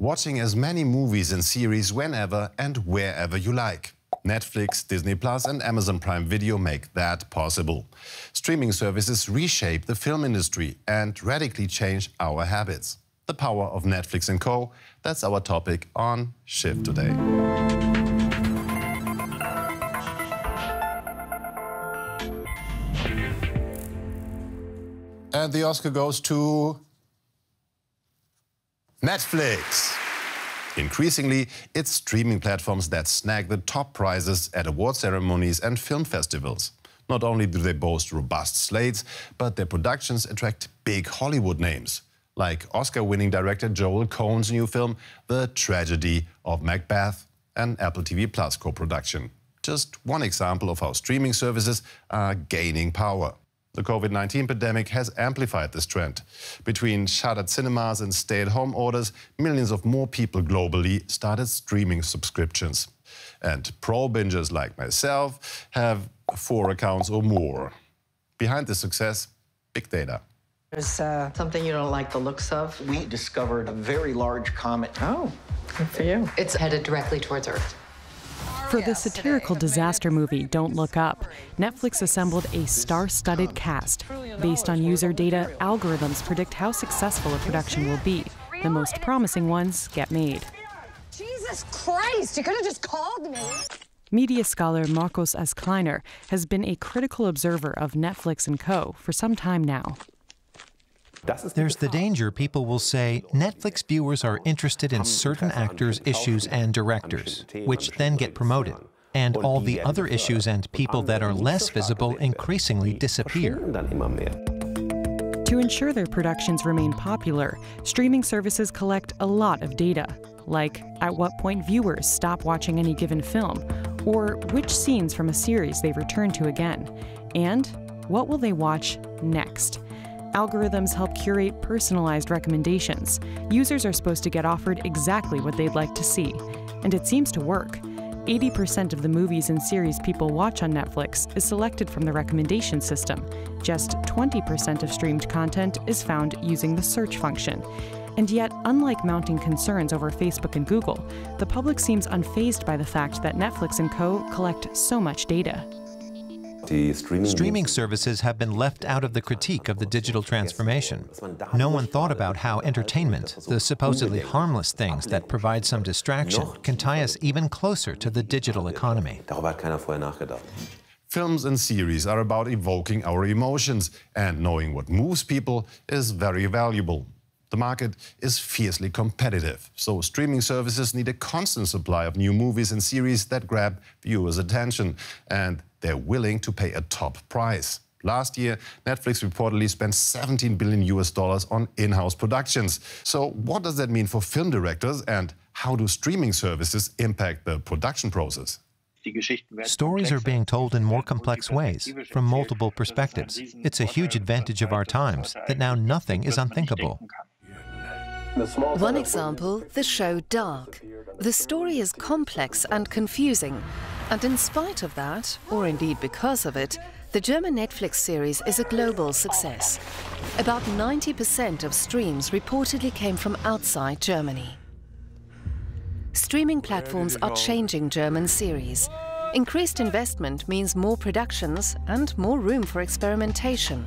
watching as many movies and series whenever and wherever you like. Netflix, Disney Plus and Amazon Prime Video make that possible. Streaming services reshape the film industry and radically change our habits. The power of Netflix and Co. That's our topic on Shift today. And the Oscar goes to Netflix. Increasingly, it's streaming platforms that snag the top prizes at award ceremonies and film festivals. Not only do they boast robust slates, but their productions attract big Hollywood names, like Oscar-winning director Joel Coen's new film, The Tragedy of Macbeth, an Apple TV+ co-production. Just one example of how streaming services are gaining power. The COVID-19 pandemic has amplified this trend. Between shuttered cinemas and stay-at-home orders, millions of more people globally started streaming subscriptions. And pro-bingers like myself have 4 accounts or more. Behind this success, big data. There's something you don't like the looks of. We discovered a very large comet. Oh, good for you. It's headed directly towards Earth. For the satirical disaster movie Don't Look Up, Netflix assembled a star-studded cast. Based on user data, algorithms predict how successful a production will be. The most promising ones get made. Jesus Christ, you could have just called me! Media scholar Marcos S. Kleiner has been a critical observer of Netflix and Co. for some time now. There's the danger people will say Netflix viewers are interested in certain actors, issues, and directors, which then get promoted, and all the other issues and people that are less visible increasingly disappear. To ensure their productions remain popular, streaming services collect a lot of data, like at what point viewers stop watching any given film, or which scenes from a series they return to again, and what will they watch next. Algorithms help curate personalized recommendations. Users are supposed to get offered exactly what they'd like to see. And it seems to work. 80% of the movies and series people watch on Netflix is selected from the recommendation system. Just 20% of streamed content is found using the search function. And yet, unlike mounting concerns over Facebook and Google, the public seems unfazed by the fact that Netflix and Co. collect so much data. Streaming services have been left out of the critique of the digital transformation. No one thought about how entertainment, the supposedly harmless things that provide some distraction, can tie us even closer to the digital economy. Films and series are about evoking our emotions, and knowing what moves people is very valuable. The market is fiercely competitive, so streaming services need a constant supply of new movies and series that grab viewers' attention, and they're willing to pay a top price. Last year, Netflix reportedly spent $17 billion on in-house productions. So what does that mean for film directors, and how do streaming services impact the production process? Stories are being told in more complex ways, from multiple perspectives. It's a huge advantage of our times that now nothing is unthinkable. One example, the show Dark. The story is complex and confusing, and in spite of that, or indeed because of it, the German Netflix series is a global success. About 90% of streams reportedly came from outside Germany. Streaming platforms are changing German series. Increased investment means more productions and more room for experimentation.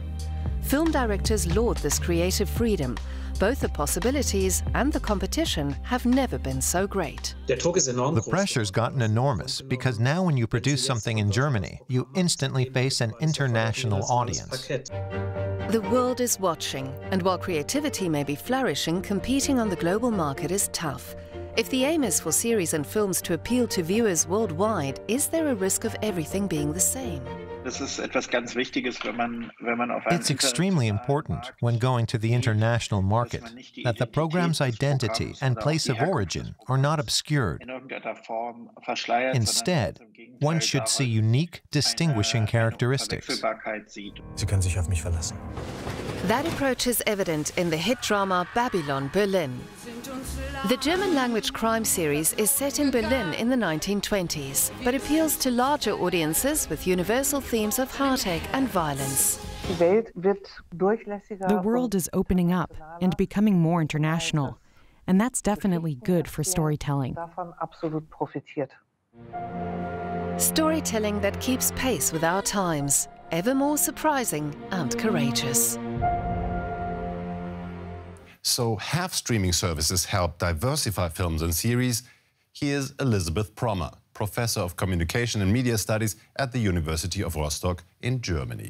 Film directors laud this creative freedom. Both the possibilities and the competition have never been so great. The pressure's gotten enormous, because now when you produce something in Germany, you instantly face an international audience. The world is watching, and while creativity may be flourishing, competing on the global market is tough. If the aim is for series and films to appeal to viewers worldwide, is there a risk of everything being the same? It's extremely important when going to the international market that the program's identity and place of origin are not obscured. Instead, one should see unique, distinguishing characteristics. That approach is evident in the hit drama Babylon Berlin. The German-language crime series is set in Berlin in the 1920s, but appeals to larger audiences with universal themes of heartache and violence. The world is opening up and becoming more international, And that's definitely good for storytelling. Storytelling that keeps pace with our times, ever more surprising and courageous. So have streaming services help diversify films and series? Here's Elizabeth Prommer, professor of communication and media studies at the University of Rostock in Germany.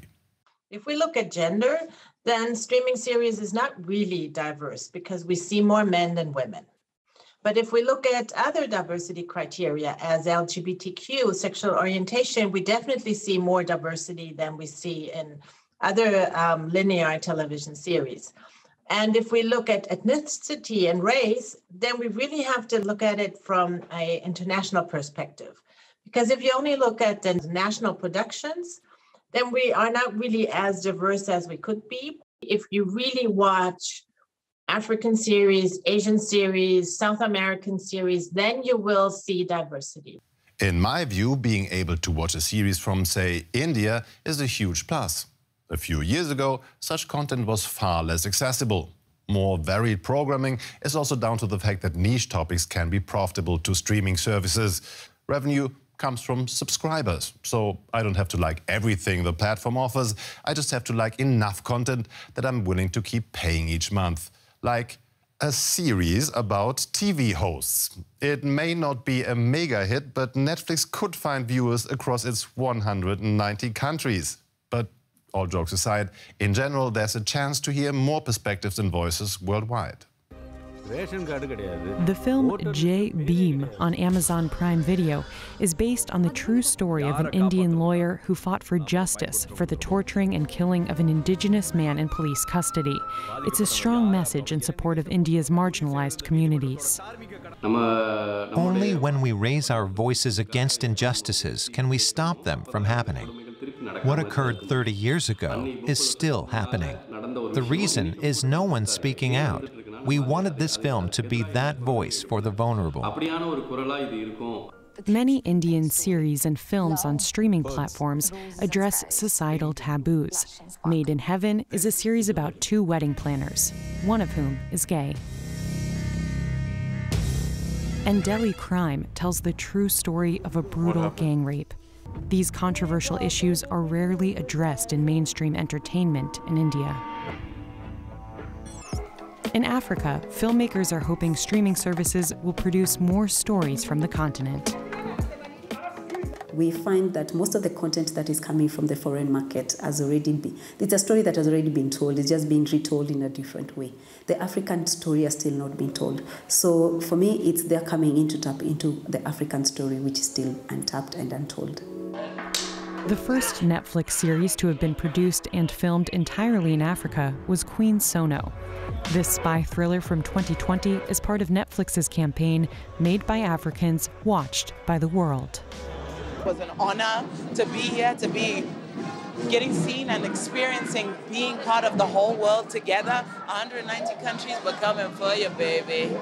If we look at gender, then streaming series is not really diverse because we see more men than women. But if we look at other diversity criteria as LGBTQ, sexual orientation, we definitely see more diversity than we see in other linear television series. And if we look at ethnicity and race, then we really have to look at it from an international perspective. Because if you only look at the national productions, then we are not really as diverse as we could be. If you really watch African series, Asian series, South American series, then you will see diversity. In my view, being able to watch a series from, say, India is a huge plus. A few years ago, such content was far less accessible. More varied programming is also down to the fact that niche topics can be profitable to streaming services. Revenue comes from subscribers, so I don't have to like everything the platform offers. I just have to like enough content that I'm willing to keep paying each month. Like a series about TV hosts. It may not be a mega hit, but Netflix could find viewers across its 190 countries. But all jokes aside, in general, there's a chance to hear more perspectives and voices worldwide. The film Jai Bhim on Amazon Prime Video is based on the true story of an Indian lawyer who fought for justice for the torturing and killing of an indigenous man in police custody. It's a strong message in support of India's marginalized communities. Only when we raise our voices against injustices can we stop them from happening. What occurred 30 years ago is still happening. The reason is no one speaking out. We wanted this film to be that voice for the vulnerable. Many Indian series and films on streaming platforms address societal taboos. Made in Heaven is a series about two wedding planners, one of whom is gay. And Delhi Crime tells the true story of a brutal gang rape. These controversial issues are rarely addressed in mainstream entertainment in India. In Africa, filmmakers are hoping streaming services will produce more stories from the continent. We find that most of the content that is coming from the foreign market it's a story that has already been told, it's just being retold in a different way. The African story has still not been told. So for me, it's they're coming in to tap into the African story, which is still untapped and untold. The first Netflix series to have been produced and filmed entirely in Africa was Queen Sono. This spy thriller from 2020 is part of Netflix's campaign, Made by Africans, Watched by the World. It was an honor to be here, to be getting seen and experiencing being part of the whole world together. 190 countries were coming for you, baby.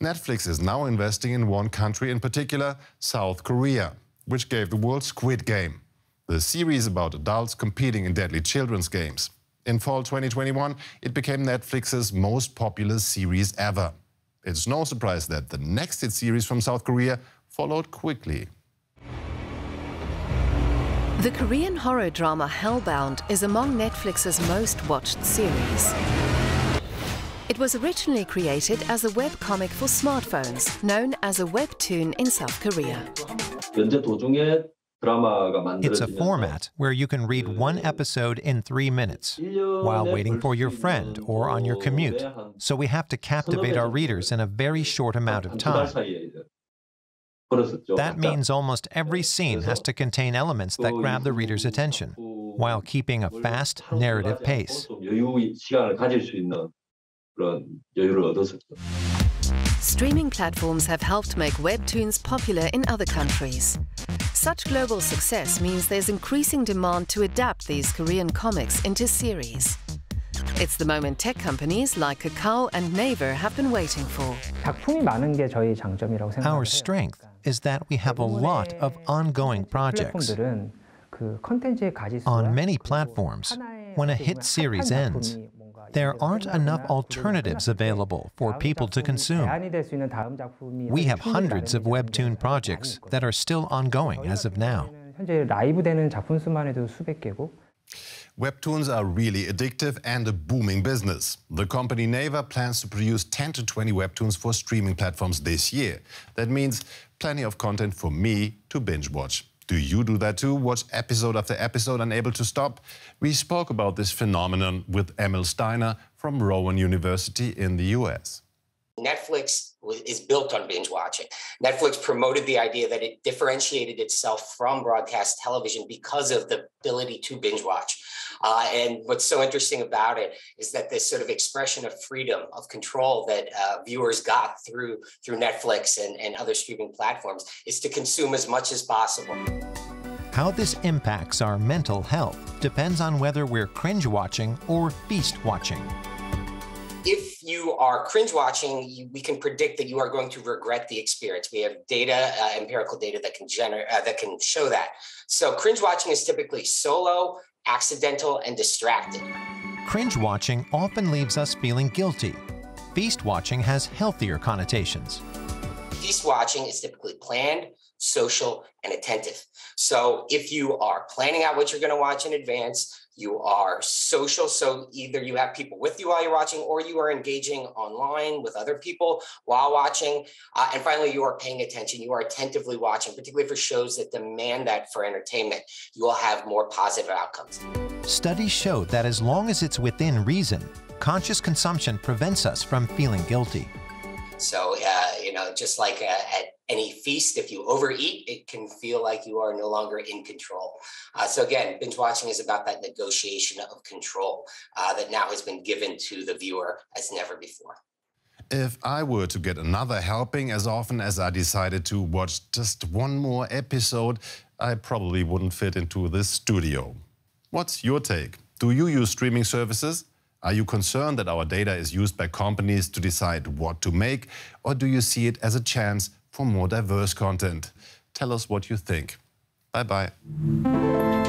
Netflix is now investing in one country in particular, South Korea, which gave the world Squid Game, the series about adults competing in deadly children's games. In fall 2021, it became Netflix's most popular series ever. It's no surprise that the next hit series from South Korea followed quickly. The Korean horror drama Hellbound is among Netflix's most watched series. It was originally created as a webcomic for smartphones, known as a webtoon in South Korea. It's a format where you can read one episode in 3 minutes while waiting for your friend or on your commute. So we have to captivate our readers in a very short amount of time. That means almost every scene has to contain elements that grab the reader's attention while keeping a fast narrative pace. Streaming platforms have helped make webtoons popular in other countries. Such global success means there's increasing demand to adapt these Korean comics into series. It's the moment tech companies like Kakao and Naver have been waiting for. Our strength is that we have a lot of ongoing projects. On many platforms, when a hit series ends, there aren't enough alternatives available for people to consume. We have hundreds of webtoon projects that are still ongoing as of now. Webtoons are really addictive and a booming business. The company Naver plans to produce 10 to 20 webtoons for streaming platforms this year. That means plenty of content for me to binge watch. Do you do that too? Watch episode after episode, unable to stop? We spoke about this phenomenon with Emil Steiner from Rowan University in the US. Netflix is built on binge watching. Netflix promoted the idea that it differentiated itself from broadcast television because of the ability to binge watch. And what's so interesting about it is that this sort of expression of freedom, of control that viewers got through Netflix and other streaming platforms is to consume as much as possible. How this impacts our mental health depends on whether we're cringe watching or feast watching. If you are cringe watching, we can predict that you are going to regret the experience. We have data, empirical data that can show that. So cringe watching is typically solo, accidental, and distracted. Cringe watching often leaves us feeling guilty. Feast watching has healthier connotations. Feast watching is typically planned, social, and attentive. So if you are planning out what you're going to watch in advance, you are social, so either you have people with you while you're watching or you are engaging online with other people while watching. And finally, you are paying attention. You are attentively watching, particularly for shows that demand that for entertainment. You will have more positive outcomes. Studies show that as long as it's within reason, conscious consumption prevents us from feeling guilty. So, you know, just like at any feast, if you overeat, it can feel like you are no longer in control. So again, binge watching is about that negotiation of control that now has been given to the viewer as never before. If I were to get another helping as often as I decided to watch just one more episode, I probably wouldn't fit into this studio. What's your take? Do you use streaming services? Are you concerned that our data is used by companies to decide what to make, or do you see it as a chance for more diverse content? Tell us what you think. Bye-bye.